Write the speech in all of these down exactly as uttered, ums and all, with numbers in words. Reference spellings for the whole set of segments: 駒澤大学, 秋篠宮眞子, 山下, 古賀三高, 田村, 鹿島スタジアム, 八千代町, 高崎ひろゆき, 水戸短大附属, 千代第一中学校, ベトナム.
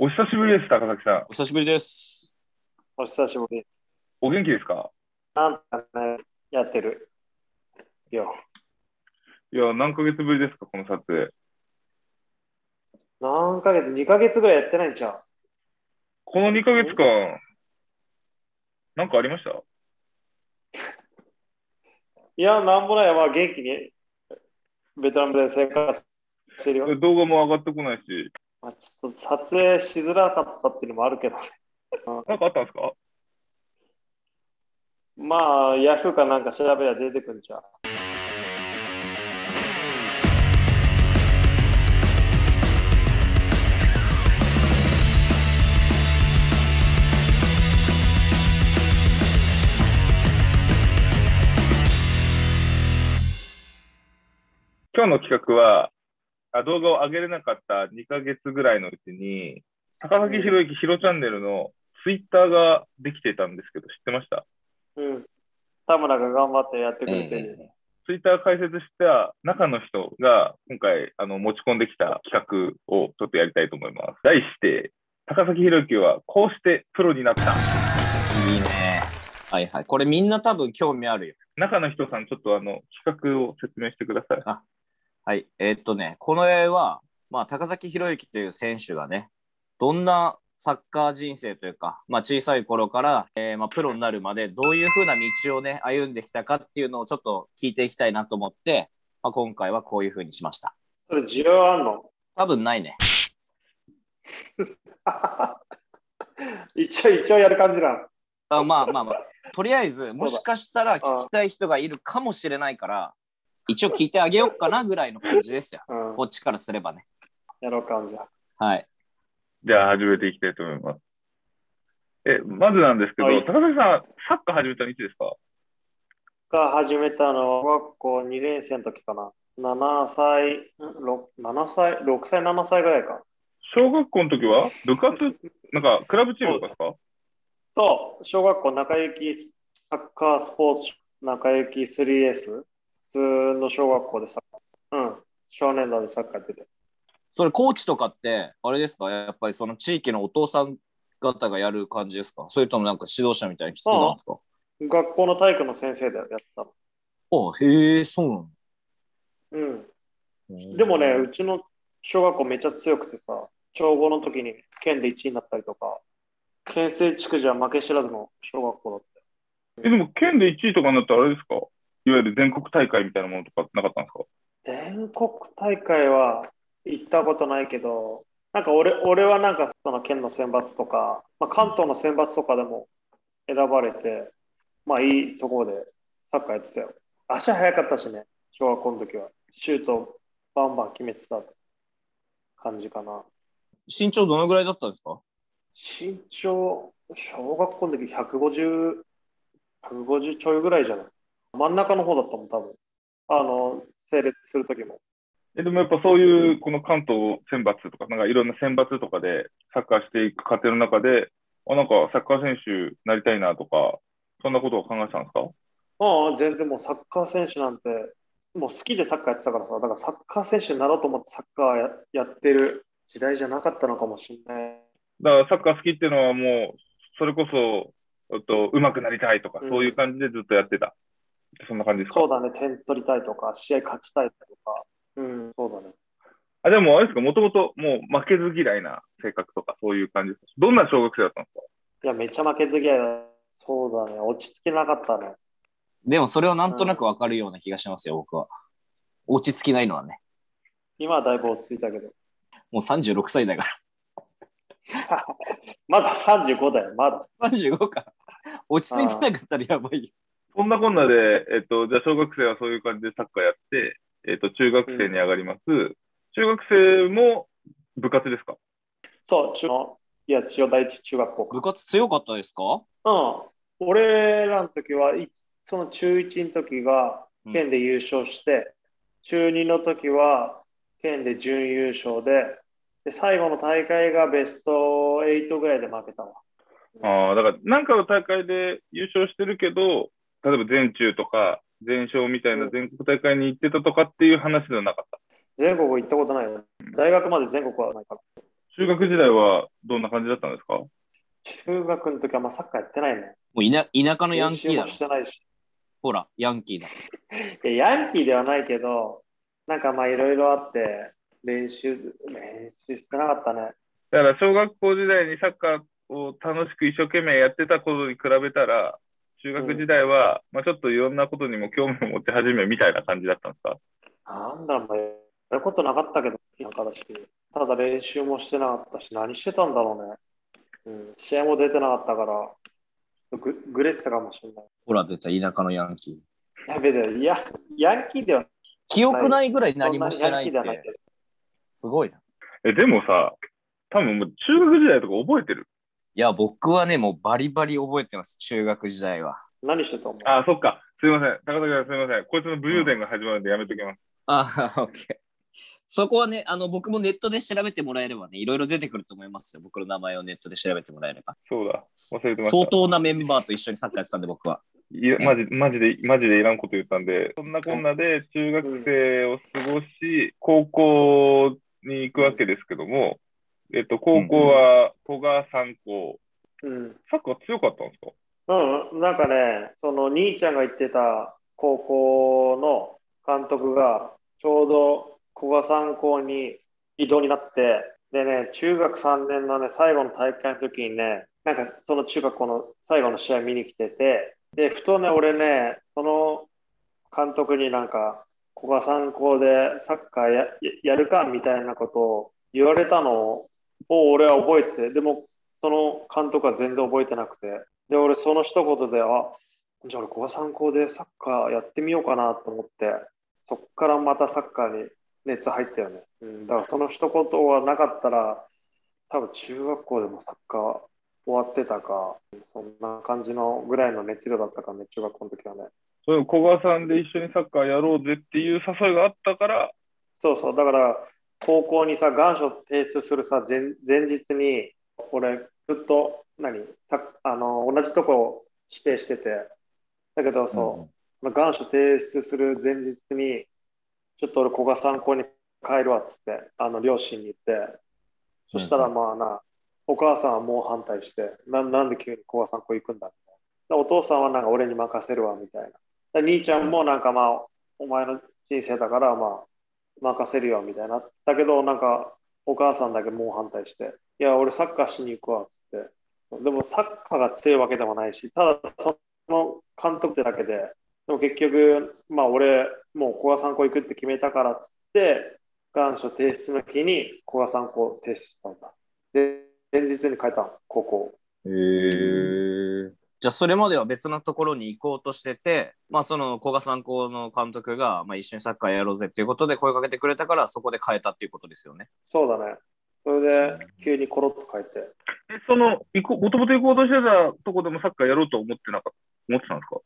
お久しぶりです、高崎さん。お久しぶりです。お久しぶり。お元気ですか？なんかね、やってるよ。いや、何ヶ月ぶりですか、この撮影。何ヶ月、にかげつぐらいやってないんちゃう？このにかげつかん、なんかありました？いや、なんもない。まあ、元気にベトナムで生活してるよ。動画も上がってこないし。まあ、ちょっと撮影しづらかったっていうのもあるけどね。なんかあったんですか？まあ、ヤフーかなんか調べりゃ出てくるんちゃう。今日の企画は、動画を上げれなかったにかげつぐらいのうちに、高崎ひろゆきひろチャンネルのツイッターができてたんですけど、知ってました？うん。田村が頑張ってやってくれてる、うん、ツイッター開設した中の人が、今回あの持ち込んできた企画をちょっとやりたいと思います。題して、高崎ひろゆきはこうしてプロになった。いいね。はいはい。これみんな多分興味あるよ。中の人さん、ちょっとあの企画を説明してください。あはい、えー、っとね、この絵は、まあ、高崎ひろゆきという選手がね、どんなサッカー人生というか、まあ、小さい頃から、えーまあ、プロになるまでどういう風な道をね歩んできたかっていうのをちょっと聞いていきたいなと思って、まあ、今回はこういう風にしました。それ需要あんの？多分ないね。一応一応やる感じなん。あ、まあまあまあ、とりあえずもしかしたら聞きたい人がいるかもしれないから一応聞いてあげようかなぐらいの感じですよ。うん、こっちからすればね。やろうか、じゃあ。はい。じゃあ始めていきたいと思います。え、まずなんですけど、はい、高崎さん、サッカー始めたのいつですか？サッカー始めたのは、小学校にねん生の時かな。7歳、6歳、ろくさい、ななさいぐらいか。小学校の時は部活、なんかクラブチームですか？そう、小学校中行きサッカースポーツ中行き スリーエス。普通の小学校でさ、うん、少年団でサッカーやってて。それコーチとかってあれですか？やっぱりその地域のお父さん方がやる感じですか？それともなんか指導者みたいに来てたんですか？学校の体育の先生でやったの。あ、へえ、そうなの。うん。でもね、うちの小学校めっちゃ強くてさ、小ごの時に県でいちいになったりとか、県西地区じゃ負け知らずの小学校だった。え、でも県でいちいとかになったらあれですか？いわゆる全国大会みたいなものとかなかったんですか？全国大会は行ったことないけど、なんか 俺, 俺はなんかその県の選抜とか、まあ、関東の選抜とかでも選ばれて、まあいいところでサッカーやってたよ。足速かったしね、小学校の時は。シュートバンバン決めてた感じかな。身長どのぐらいだったんですか？身長、小学校の時ひゃくごじゅう、ひゃくごじゅうちょいぐらいじゃない。真ん中の方だったもん、多分。あの、整列するときも。え、でもやっぱそういう、この関東選抜とか、なんかいろんな選抜とかでサッカーしていく過程の中で、あ、なんかサッカー選手になりたいなとか、そんなことを考えてたんですか？ああ、全然もうサッカー選手なんて、もう好きでサッカーやってたからさ、だからサッカー選手になろうと思ってサッカー や, やってる時代じゃなかったのかもしれない。だからサッカー好きっていうのはもう、それこそ、うまくなりたいとか、そういう感じでずっとやってた。うん、そんな感じですか？そうだね、点取りたいとか、試合勝ちたいとか、うん、そうだね。あ、でもあれですか、もともともう負けず嫌いな性格とか、そういう感じですか？どんな小学生だったんですか？いや、めちゃ負けず嫌いだ。そうだね、落ち着きなかったね。でもそれはなんとなくわかるような気がしますよ、うん、僕は。落ち着きないのはね。今はだいぶ落ち着いたけど。もうさんじゅうろくさいだから。まださんじゅうごだよ、まだ。さんじゅうごか。落ち着いてなかったらやばいよ。そんなこんなで、えっと、じゃあ小学生はそういう感じでサッカーやって、えっと、中学生に上がります。うん、中学生も部活ですか？そう、中の、いや、千代第一中学校。部活強かったですか？うん。俺らの時は、その中いちの時が県で優勝して、うん、中にの時は県で準優勝で、で、最後の大会がベストはちぐらいで負けたわ。ああ、だから、なんかの大会で優勝してるけど、例えば全中とか全小みたいな全国大会に行ってたとかっていう話ではなかった？うん、全国行ったことないよ。大学まで全国はないから。中学時代はどんな感じだったんですか？中学の時はまあサッカーやってないね。もう 田, 田舎のヤンキーだろ。してないし。ほら、ヤンキーだ。いや、ヤンキーではないけど、なんかまあいろいろあって、練習、練習してなかったね。だから小学校時代にサッカーを楽しく一生懸命やってたことに比べたら、中学時代は、うん、まあちょっといろんなことにも興味を持ち始めみたいな感じだったんですか？なんだろう、やることなかったけど、なんかだし、ただ練習もしてなかったし、何してたんだろうね。うん、試合も出てなかったから、ぐ, ぐれてたかもしれない。ほら、出た、田舎のヤンキー。やべえ、いや、ヤンキーではない。記憶ないぐらい何もしてないって。すごいな。え、でもさ、多分もう中学時代とか覚えてる？いや、僕はね、もうバリバリ覚えてます、中学時代は。何してたの？あ、そっか。すいません。高田さん、すいません。こいつの武勇伝が始まるんでやめときます。うん、ああ、オッケー。そこはね、あの、僕もネットで調べてもらえればね、いろいろ出てくると思いますよ。僕の名前をネットで調べてもらえれば。そうだ、忘れてました。相当なメンバーと一緒にサッカーやってたんで、僕は。いや、マジ、マジで、マジでいらんこと言ったんで、そんなこんなで中学生を過ごし、うん、高校に行くわけですけども、えっと、高校は古賀三高。うん。サッカー強かったんですか？うん、なんかね、その兄ちゃんが行ってた高校の監督が、ちょうど、古賀三高に異動になって、でね、中学さんねんのね、最後の大会の時にね、なんかその中学校の最後の試合見に来てて、で、ふとね、俺ね、その監督になんか、古賀三高でサッカー や, やるかみたいなことを言われたのを俺は覚えてて、でもその監督は全然覚えてなくて、で、俺その一言で、あ、じゃあ俺古賀三高でサッカーやってみようかなと思って、そっからまたサッカーに熱入ったよね、うん、だからその一言はなかったら多分中学校でもサッカー終わってたか、そんな感じのぐらいの熱量だったからね、中学校の時はね。それを古賀さんで一緒にサッカーやろうぜっていう誘いがあったから。そうそう、だから高校にさ、願書提出するさ 前, 前日に俺ずっと何さあの同じとこ指定してて、だけどそう、うん、願書提出する前日にちょっと俺古賀三高に帰るわっつってあの両親に言って、そしたらまあな、うん、お母さんはもう反対して、 な, なんで急に古賀三高行くんだって、お父さんはなんか俺に任せるわみたいな、兄ちゃんもなんかまあお前の人生だからまあ任せるよみたいな、だけどなんかお母さんだけもう反対して、いや俺サッカーしに行くわっつって、でもサッカーが強いわけでもないし、ただその監督だけで。でも結局、まあ、俺、もう古賀三高行くって決めたからっつって、願書提出の日に古賀三高提出したんだ。で、前日に変えた、高校。へー。じゃあ、それまでは別のところに行こうとしてて、まあ、その古賀三高の監督が、まあ、一緒にサッカーやろうぜっていうことで声かけてくれたから、そこで変えたっていうことですよね。そうだね。それで、急にコロッと変えて。え、その、もともと行こうとしてたとこでもサッカーやろうと思ってなかった、思ってたんですか？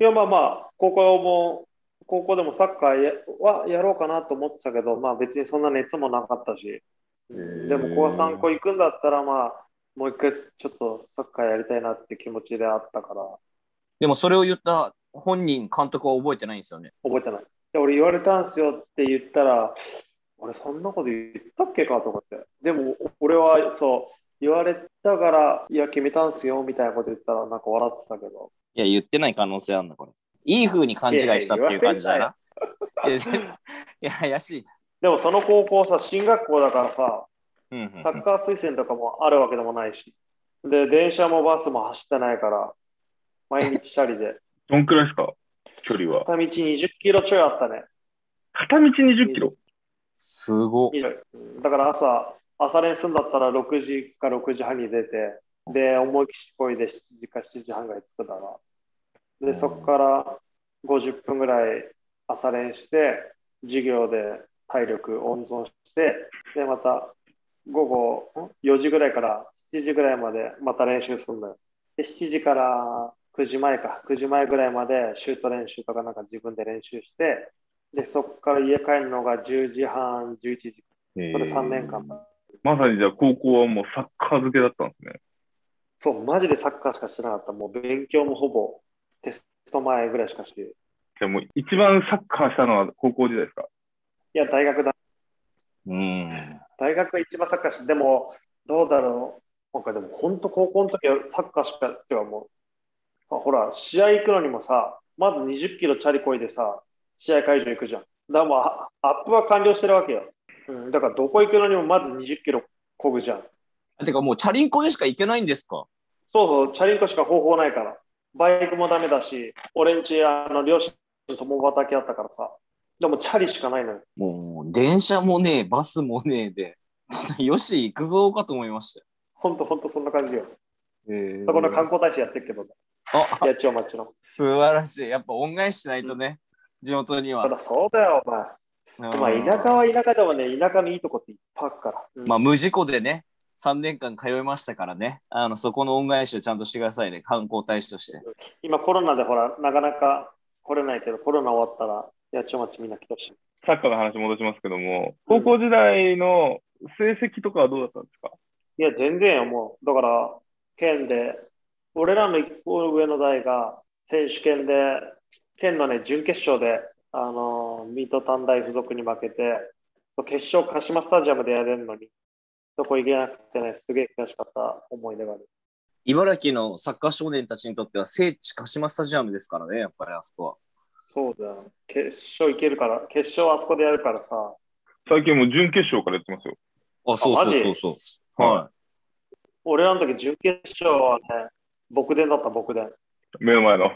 いやまあまあ高校も高校でもサッカーやはやろうかなと思ってたけど、まあ別にそんな熱もなかったし、でも古賀三高行くんだったらまあもう一回ちょっとサッカーやりたいなって気持ちであったから。でもそれを言った本人監督は覚えてないんですよね。覚えてない。で俺言われたんすよって言ったら、俺そんなこと言ったっけかと思って、でも俺はそう言われたから、いや決めたんすよみたいなこと言ったらなんか笑ってたけど、いや言ってない可能性あるのこれ。いい風に勘違いしたっていう感じだな。いや、いや怪しい。でもその高校さ、進学校だからさ、うんうんうん、サッカー推薦とかもあるわけでもないし、で電車もバスも走ってないから毎日チャリで。どんくらいですか距離は？片道にじゅっキロちょいあったね。片道にじゅっキロ。すごい。だから朝朝練するんだったらろくじかろくじはんに出て、で思い切りこいでしちじかしちじはんぐらい着くだな。でそこからごじゅっぷんぐらい朝練して、授業で体力温存して、でまた午後よじぐらいからしちじぐらいまでまた練習するんだよ。でしちじからくじまえかくじまえぐらいまでシュート練習とかなんか自分で練習して、でそこから家帰るのがじゅうじはんじゅういちじ、それさんねんかんだ。まさにじゃあ高校はもうサッカー漬けだったんですね。そう、マジでサッカーしかしてなかった。もう勉強もほぼテスト前ぐらいしかしてる。でも一番サッカーしたのは高校時代ですか？いや、大学だ。うーん。大学が一番サッカーし、でもどうだろう、今回でも本当高校の時はサッカーしかやってはもう、あ、ほら試合行くのにもさ、まずにじゅっキロチャリこいでさ、試合会場行くじゃん。だからもうアップは完了してるわけよ、うん、だからどこ行くのにもまずにじゅっキロこぐじゃん。てかもうチャリンコでしか行けないんですか？そうそう、チャリンコしか方法ないから、バイクもダメだし、俺んちあの両親と共働きだったからさ、でもチャリしかないのよ。もう電車もねえ、バスもねえでよし行くぞかと思いましたよ。ほんとほんとそんな感じよ、えー、そこの観光大使やってるけど、あ、八千代町の素晴らしい。やっぱ恩返ししないとね、うん、地元には。ただそうだよ、お前、まあ、田舎は田舎でもね、田舎のいいとこっていっぱいあるから、うん、まあ無事故でねさんねんかん通いましたからね、あのそこの恩返しをちゃんとしてくださいね、観光大使として。今コロナでほらなかなか来れないけど、コロナ終わったら八千代町みんな来てほしい。サッカーの話戻しますけども、高校時代の成績とかはどうだったんですか？うん、いや全然よ、もうだから県で俺らの一個上の代が選手権で県のね準決勝であの水戸短大附属に負けて、そう決勝鹿島スタジアムでやれるのにそこ行けなくてね、すげえ悔しかった思い出がある。茨城のサッカー少年たちにとっては聖地鹿島スタジアムですからね、やっぱりあそこは。そうだよ、決勝行けるから、決勝あそこでやるからさ。最近もう準決勝からやってますよ。あ、そうそうそうそう、はい。俺らの時準決勝はね、僕伝だった、僕伝。目の前の。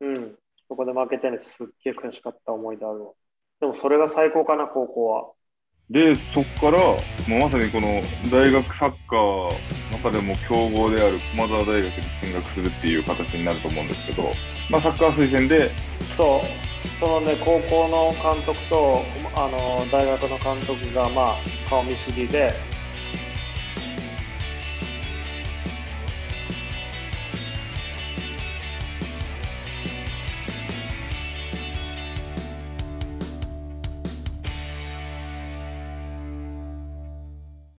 うん、そこで負けてね、すっげえ悔しかった思い出あるわ。でもそれが最高かな、高校は。で、そこから、まあ、まさにこの大学サッカーの中でも強豪である駒澤大学に進学するっていう形になると思うんですけど、まあ、サッカー推薦でそう、そのね、高校の監督とあの大学の監督が、まあ、顔見知りで、